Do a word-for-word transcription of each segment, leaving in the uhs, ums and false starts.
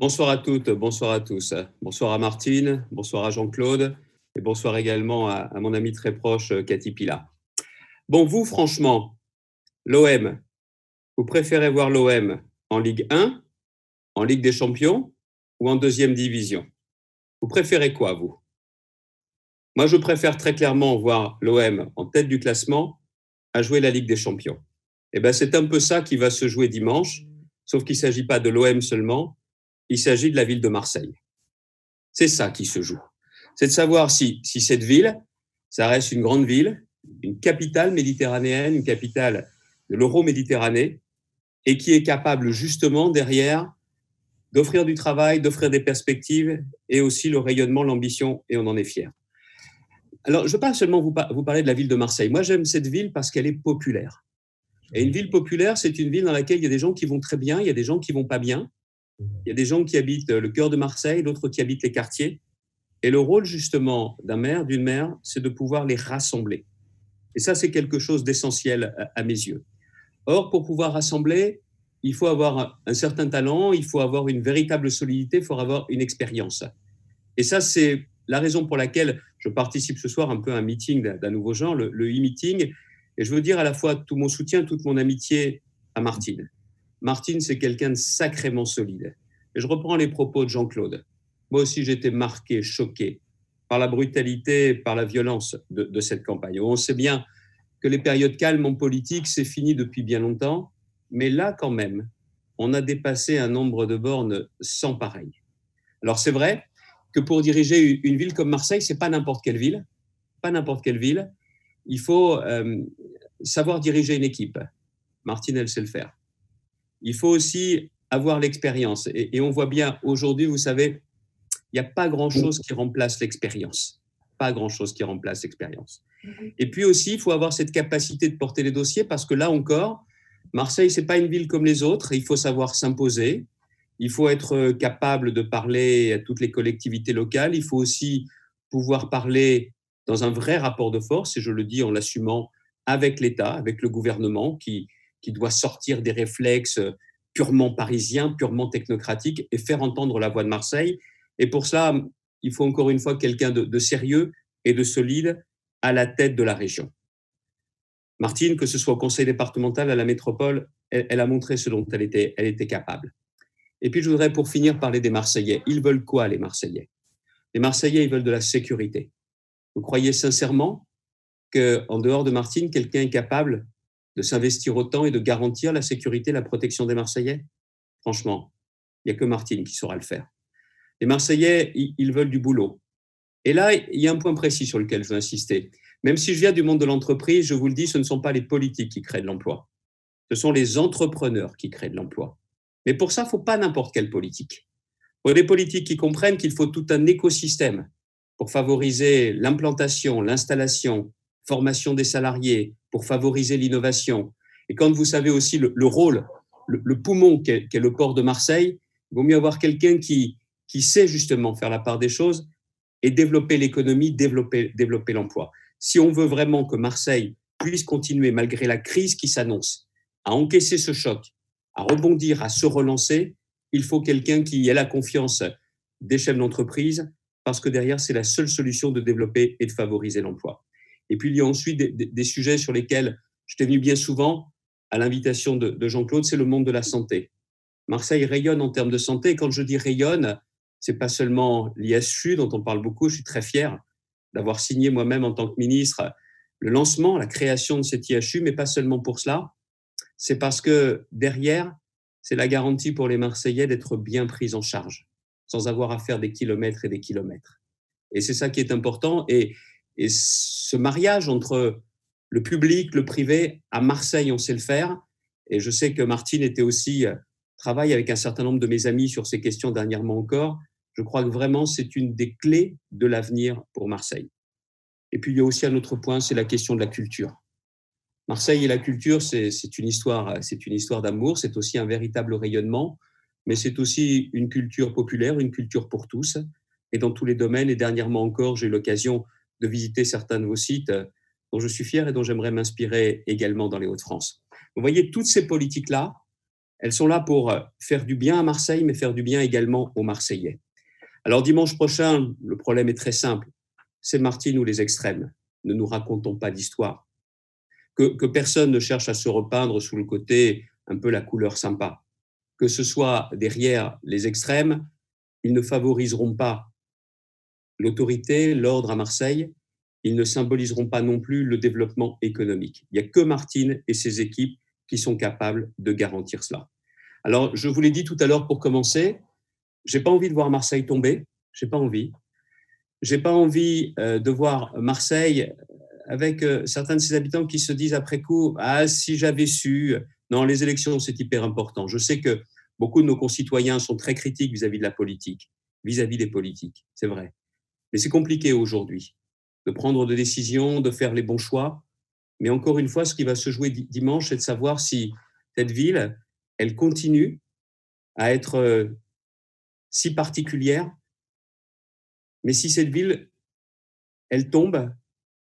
Bonsoir à toutes, bonsoir à tous. Bonsoir à Martine, bonsoir à Jean-Claude et bonsoir également à, à mon amie très proche, Cathy Pila. Bon, vous, franchement, l'O M, vous préférez voir l'O M en Ligue un, en Ligue des Champions ou en deuxième division? Vous préférez quoi, vous? Moi, je préfère très clairement voir l'O M en tête du classement à jouer la Ligue des Champions. Et bien, c'est un peu ça qui va se jouer dimanche, sauf qu'il ne s'agit pas de l'O M seulement, il s'agit de la ville de Marseille. C'est ça qui se joue. C'est de savoir si, si cette ville, ça reste une grande ville, une capitale méditerranéenne, une capitale de l'euro-méditerranée, et qui est capable justement derrière d'offrir du travail, d'offrir des perspectives et aussi le rayonnement, l'ambition, et on en est fiers. Alors, je ne veux pas seulement vous, par- vous parler de la ville de Marseille. Moi, j'aime cette ville parce qu'elle est populaire. Et une ville populaire, c'est une ville dans laquelle il y a des gens qui vont très bien, il y a des gens qui ne vont pas bien, il y a des gens qui habitent le cœur de Marseille, d'autres qui habitent les quartiers. Et le rôle justement d'un maire, d'une maire, c'est de pouvoir les rassembler. Et ça, c'est quelque chose d'essentiel à mes yeux. Or, pour pouvoir rassembler, il faut avoir un certain talent, il faut avoir une véritable solidité, il faut avoir une expérience. Et ça, c'est la raison pour laquelle je participe ce soir un peu à un meeting d'un nouveau genre, le, le e-meeting. Et je veux dire à la fois tout mon soutien, toute mon amitié à Martine. Martine, c'est quelqu'un de sacrément solide. Et je reprends les propos de Jean-Claude. Moi aussi, j'étais marqué, choqué par la brutalité, par la violence de, de cette campagne. On sait bien que les périodes calmes en politique, c'est fini depuis bien longtemps. Mais là, quand même, on a dépassé un nombre de bornes sans pareil. Alors, c'est vrai que pour diriger une ville comme Marseille, ce n'est pas n'importe quelle ville. Pas n'importe quelle ville. Il faut euh, savoir diriger une équipe. Martine, elle sait le faire. Il faut aussi avoir l'expérience. Et, et on voit bien aujourd'hui, vous savez, il n'y a pas grand-chose qui remplace l'expérience. Pas grand-chose qui remplace l'expérience. Et puis aussi, il faut avoir cette capacité de porter les dossiers parce que là encore, Marseille, ce n'est pas une ville comme les autres. Il faut savoir s'imposer. Il faut être capable de parler à toutes les collectivités locales. Il faut aussi pouvoir parler dans un vrai rapport de force, et je le dis en l'assumant avec l'État, avec le gouvernement qui, qui doit sortir des réflexes purement parisiens, purement technocratiques et faire entendre la voix de Marseille. Et pour cela, il faut encore une fois quelqu'un de, de sérieux et de solide à la tête de la région. Martine, que ce soit au conseil départemental, à la métropole, elle, elle a montré ce dont elle était, elle était capable. Et puis je voudrais pour finir parler des Marseillais. Ils veulent quoi, les Marseillais? Les Marseillais, ils veulent de la sécurité. Vous croyez sincèrement qu'en dehors de Martine, quelqu'un est capable de s'investir autant et de garantir la sécurité, la protection des Marseillais? Franchement, il n'y a que Martine qui saura le faire. Les Marseillais, ils veulent du boulot. Et là, il y a un point précis sur lequel je veux insister. Même si je viens du monde de l'entreprise, je vous le dis, ce ne sont pas les politiques qui créent de l'emploi. Ce sont les entrepreneurs qui créent de l'emploi. Mais pour ça, il ne faut pas n'importe quelle politique. Il faut des politiques qui comprennent qu'il faut tout un écosystème pour favoriser l'implantation, l'installation, formation des salariés, pour favoriser l'innovation. Et quand vous savez aussi le, le rôle, le, le poumon qu'est, qu'est le port de Marseille, il vaut mieux avoir quelqu'un qui, qui sait justement faire la part des choses et développer l'économie, développer, développer l'emploi. Si on veut vraiment que Marseille puisse continuer, malgré la crise qui s'annonce, à encaisser ce choc, à rebondir, à se relancer, il faut quelqu'un qui ait la confiance des chefs d'entreprise, parce que derrière, c'est la seule solution de développer et de favoriser l'emploi. Et puis, il y a ensuite des, des, des sujets sur lesquels j'étais venu bien souvent à l'invitation de, de Jean-Claude, c'est le monde de la santé. Marseille rayonne en termes de santé. Et quand je dis rayonne, ce n'est pas seulement l'I H U dont on parle beaucoup. Je suis très fier d'avoir signé moi-même en tant que ministre le lancement, la création de cet I H U, mais pas seulement pour cela. C'est parce que derrière, c'est la garantie pour les Marseillais d'être bien pris en charge, sans avoir à faire des kilomètres et des kilomètres. Et c'est ça qui est important. Et Et ce mariage entre le public, le privé, à Marseille, on sait le faire. Et je sais que Martine était aussi, travaille avec un certain nombre de mes amis sur ces questions dernièrement encore. Je crois que vraiment, c'est une des clés de l'avenir pour Marseille. Et puis, il y a aussi un autre point, c'est la question de la culture. Marseille et la culture, c'est, c'est une histoire, c'est une histoire d'amour, c'est aussi un véritable rayonnement, mais c'est aussi une culture populaire, une culture pour tous, et dans tous les domaines. Et dernièrement encore, j'ai eu l'occasion de visiter certains de vos sites dont je suis fier et dont j'aimerais m'inspirer également dans les Hauts-de-France. Vous voyez, toutes ces politiques-là, Elles sont là pour faire du bien à Marseille, mais faire du bien également aux Marseillais. Alors dimanche prochain, le problème est très simple. C'est Martine ou les extrêmes. Ne nous racontons pas d'histoire. Que, que personne ne cherche à se repeindre sous le côté un peu la couleur sympa. Que ce soit derrière les extrêmes, ils ne favoriseront pas l'autorité, l'ordre à Marseille. Ils ne symboliseront pas non plus le développement économique. Il n'y a que Martine et ses équipes qui sont capables de garantir cela. Alors, je vous l'ai dit tout à l'heure pour commencer, je n'ai pas envie de voir Marseille tomber, je n'ai pas envie. Je n'ai pas envie euh, de voir Marseille avec euh, certains de ses habitants qui se disent après coup « Ah, si j'avais su… » Non, les élections, c'est hyper important. Je sais que beaucoup de nos concitoyens sont très critiques vis-à-vis de la politique, vis-à-vis des politiques, c'est vrai. Mais c'est compliqué aujourd'hui de prendre des décisions, de faire les bons choix. Mais encore une fois, ce qui va se jouer dimanche, c'est de savoir si cette ville, elle continue à être si particulière, mais si cette ville, elle tombe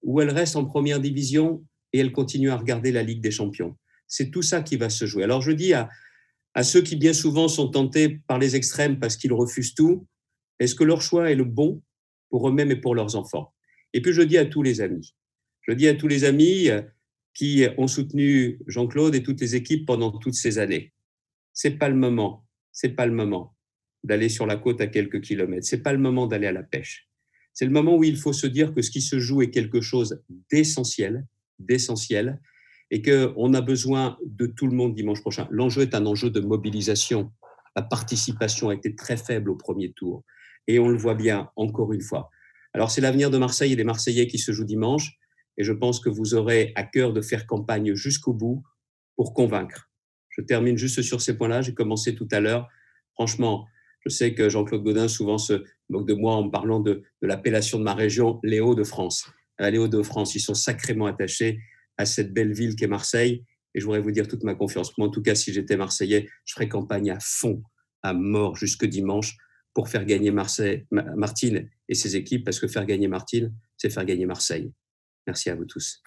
ou elle reste en première division et elle continue à regarder la Ligue des Champions. C'est tout ça qui va se jouer. Alors je dis à, à ceux qui bien souvent sont tentés par les extrêmes parce qu'ils refusent tout, est-ce que leur choix est le bon pour eux-mêmes et pour leurs enfants? Et puis je dis à tous les amis, Je dis à tous les amis qui ont soutenu Jean-Claude et toutes les équipes pendant toutes ces années. C'est pas le moment, c'est pas le moment d'aller sur la côte à quelques kilomètres, c'est pas le moment d'aller à la pêche. C'est le moment où il faut se dire que ce qui se joue est quelque chose d'essentiel, d'essentiel, et qu'on a besoin de tout le monde dimanche prochain. L'enjeu est un enjeu de mobilisation. La participation a été très faible au premier tour, et on le voit bien encore une fois. Alors c'est l'avenir de Marseille et des Marseillais qui se joue dimanche. Et je pense que vous aurez à cœur de faire campagne jusqu'au bout pour convaincre. Je termine juste sur ces points-là. J'ai commencé tout à l'heure. Franchement, je sais que Jean-Claude Gaudin souvent se moque de moi en me parlant de, de l'appellation de ma région, les Hauts-de-France. Les Hauts-de-France, ils sont sacrément attachés à cette belle ville qu'est Marseille. Et je voudrais vous dire toute ma confiance. Moi, en tout cas, si j'étais Marseillais, je ferais campagne à fond, à mort, jusque dimanche, pour faire gagner Marseille, Martine et ses équipes, parce que faire gagner Martine, c'est faire gagner Marseille. Merci à vous tous.